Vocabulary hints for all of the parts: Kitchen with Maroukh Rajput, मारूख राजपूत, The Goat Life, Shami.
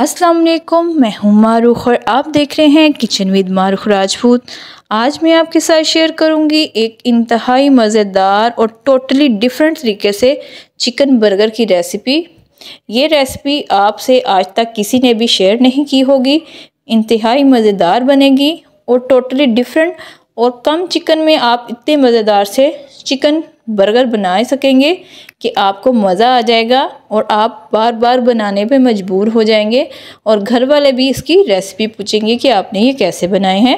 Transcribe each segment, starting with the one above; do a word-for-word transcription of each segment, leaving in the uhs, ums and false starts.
अस्सलाम वालेकुम, मैं हूं मारूख और आप देख रहे हैं किचन विद मारूख राजपूत। आज मैं आपके साथ शेयर करूंगी एक इंतहाई मज़ेदार और टोटली डिफरेंट तरीके से चिकन बर्गर की रेसिपी। ये रेसिपी आपसे आज तक किसी ने भी शेयर नहीं की होगी। इंतहाई मज़ेदार बनेगी और टोटली डिफरेंट, और कम चिकन में आप इतने मज़ेदार से चिकन बर्गर बना सकेंगे कि आपको मज़ा आ जाएगा और आप बार बार बनाने पे मजबूर हो जाएंगे, और घर वाले भी इसकी रेसिपी पूछेंगे कि आपने ये कैसे बनाए हैं।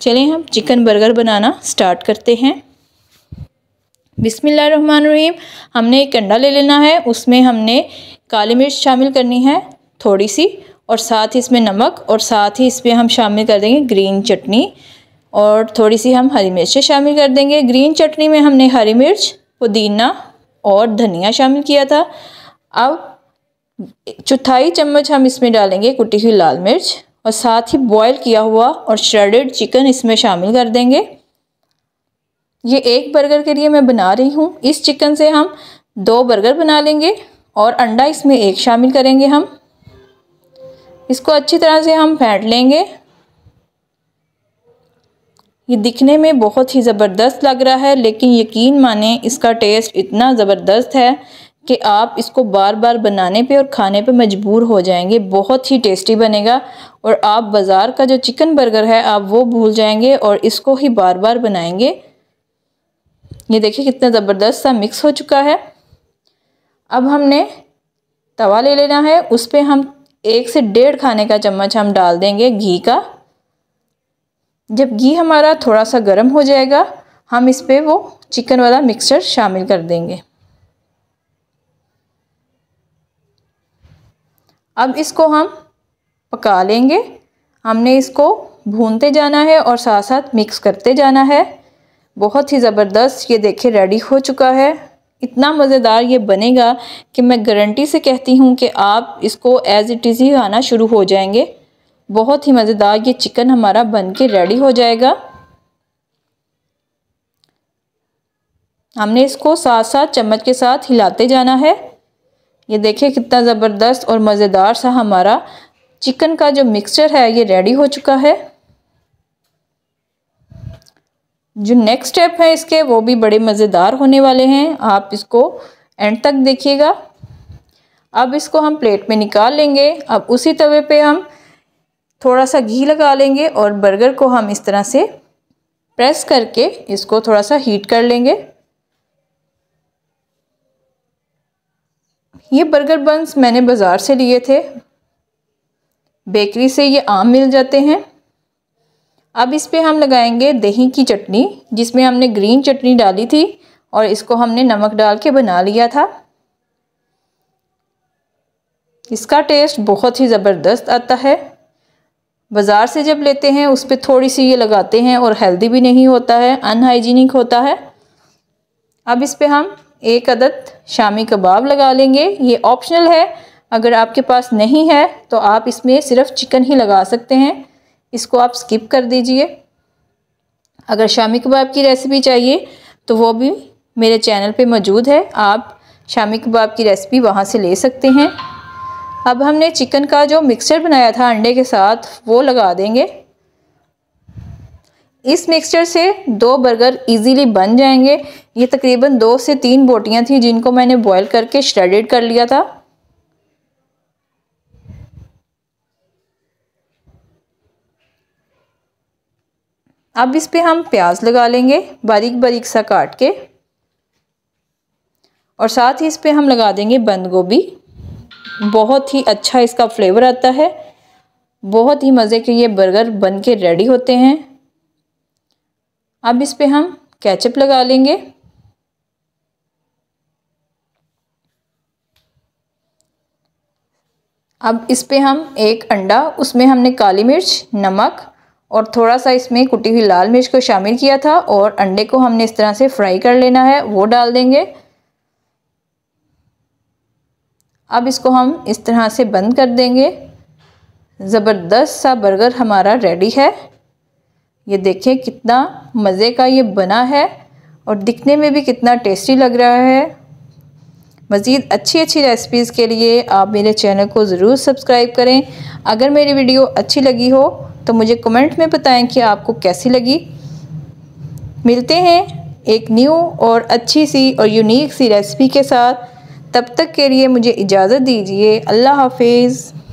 चलें हम चिकन बर्गर बनाना स्टार्ट करते हैं। बिस्मिल्लाहिर्रहमानिर्रहीम। हमने एक अंडा ले लेना है, उसमें हमने काली मिर्च शामिल करनी है थोड़ी सी, और साथ ही इसमें नमक, और साथ ही इसमें हम शामिल कर देंगे ग्रीन चटनी, और थोड़ी सी हम हरी मिर्चें शामिल कर देंगे। ग्रीन चटनी में हमने हरी मिर्च, पुदीना और धनिया शामिल किया था। अब चौथाई चम्मच हम इसमें डालेंगे कुटी हुई लाल मिर्च, और साथ ही बॉयल किया हुआ और श्रेडेड चिकन इसमें शामिल कर देंगे। ये एक बर्गर के लिए मैं बना रही हूँ। इस चिकन से हम दो बर्गर बना लेंगे और अंडा इसमें एक शामिल करेंगे। हम इसको अच्छी तरह से हम फेंट लेंगे। ये दिखने में बहुत ही ज़बरदस्त लग रहा है, लेकिन यकीन माने इसका टेस्ट इतना ज़बरदस्त है कि आप इसको बार बार बनाने पे और खाने पे मजबूर हो जाएंगे। बहुत ही टेस्टी बनेगा और आप बाज़ार का जो चिकन बर्गर है आप वो भूल जाएंगे और इसको ही बार बार बनाएंगे। ये देखिए कितना ज़बरदस्त सा मिक्स हो चुका है। अब हमने तवा ले लेना है, उस पर हम एक से डेढ़ खाने का चम्मच हम डाल देंगे घी का। जब घी हमारा थोड़ा सा गर्म हो जाएगा, हम इस पर वो चिकन वाला मिक्सचर शामिल कर देंगे। अब इसको हम पका लेंगे। हमने इसको भूनते जाना है और साथ साथ मिक्स करते जाना है। बहुत ही ज़बरदस्त, ये देखिए रेडी हो चुका है। इतना मज़ेदार ये बनेगा कि मैं गारंटी से कहती हूँ कि आप इसको एज़ इट इज़ ही खाना शुरू हो जाएंगे। बहुत ही मज़ेदार ये चिकन हमारा बनके रेडी हो जाएगा। हमने इसको साथ साथ चम्मच के साथ हिलाते जाना है। ये देखिए कितना ज़बरदस्त और मज़ेदार सा हमारा चिकन का जो मिक्सचर है ये रेडी हो चुका है। जो नेक्स्ट स्टेप है इसके वो भी बड़े मज़ेदार होने वाले हैं, आप इसको एंड तक देखिएगा। अब इसको हम प्लेट में निकाल लेंगे। अब उसी तवे पे हम थोड़ा सा घी लगा लेंगे और बर्गर को हम इस तरह से प्रेस करके इसको थोड़ा सा हीट कर लेंगे। ये बर्गर बन्स मैंने बाज़ार से लिए थे, बेकरी से ये आम मिल जाते हैं। अब इस पे हम लगाएंगे दही की चटनी, जिसमें हमने ग्रीन चटनी डाली थी और इसको हमने नमक डाल के बना लिया था। इसका टेस्ट बहुत ही ज़बरदस्त आता है। बाज़ार से जब लेते हैं उस पर थोड़ी सी ये लगाते हैं और हेल्दी भी नहीं होता है, अनहाइजीनिक होता है। अब इस पर हम एक अदद शामी कबाब लगा लेंगे। ये ऑप्शनल है, अगर आपके पास नहीं है तो आप इसमें सिर्फ चिकन ही लगा सकते हैं, इसको आप स्किप कर दीजिए। अगर शामी कबाब की रेसिपी चाहिए तो वो भी मेरे चैनल पे मौजूद है, आप शामी कबाब की रेसिपी वहाँ से ले सकते हैं। अब हमने चिकन का जो मिक्सचर बनाया था अंडे के साथ वो लगा देंगे। इस मिक्सचर से दो बर्गर इजीली बन जाएंगे। ये तकरीबन दो से तीन बोटियां थी जिनको मैंने बॉईल करके श्रेडेड कर लिया था। अब इस पे हम प्याज लगा लेंगे बारीक बारीक सा काट के, और साथ ही इस पे हम लगा देंगे बंद गोभी। बहुत ही अच्छा इसका फ्लेवर आता है। बहुत ही मज़े के ये बर्गर बन के रेडी होते हैं। अब इस पे हम केचप लगा लेंगे। अब इस पे हम एक अंडा, उसमें हमने काली मिर्च, नमक और थोड़ा सा इसमें कुटी हुई लाल मिर्च को शामिल किया था, और अंडे को हमने इस तरह से फ्राई कर लेना है, वो डाल देंगे। अब इसको हम इस तरह से बंद कर देंगे। ज़बरदस्त सा बर्गर हमारा रेडी है। ये देखिए कितना मज़े का ये बना है और दिखने में भी कितना टेस्टी लग रहा है। मज़ीद अच्छी अच्छी रेसिपीज़ के लिए आप मेरे चैनल को ज़रूर सब्सक्राइब करें। अगर मेरी वीडियो अच्छी लगी हो तो मुझे कमेंट में बताएं कि आपको कैसी लगी। मिलते हैं एक न्यू और अच्छी सी और यूनिक सी रेसिपी के साथ। तब तक के लिए मुझे इजाज़त दीजिए। अल्लाह हाफिज़।